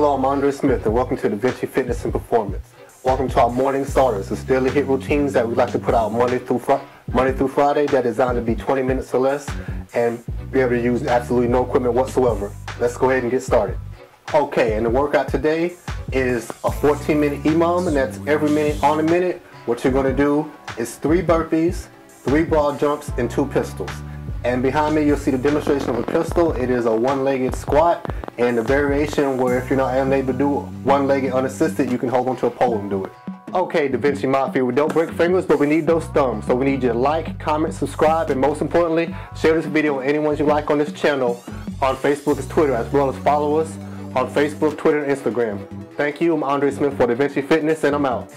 Hello, I'm Andre Smith and welcome to DaVinci Fitness and Performance. Welcome to our morning starters, the daily HIIT routines that we like to put out Monday through Friday that are designed to be 20 minutes or less and be able to use absolutely no equipment whatsoever. Let's go ahead and get started. Okay, and the workout today is a 14-minute EMOM, and that's every minute on a minute. What you're going to do is 3 burpees, 3 broad jumps, and 2 pistols. And behind me, you'll see the demonstration of a pistol. It is a one-legged squat, and the variation where if you're not able to do one-legged unassisted, you can hold onto a pole and do it. Okay, DaVinci Mafia, we don't break fingers, but we need those thumbs. So we need you to like, comment, subscribe, and most importantly, share this video with anyone you like on this channel, on Facebook and Twitter, as well as follow us on Facebook, Twitter, and Instagram. Thank you. I'm Andre Smith for DaVinci Fitness, and I'm out.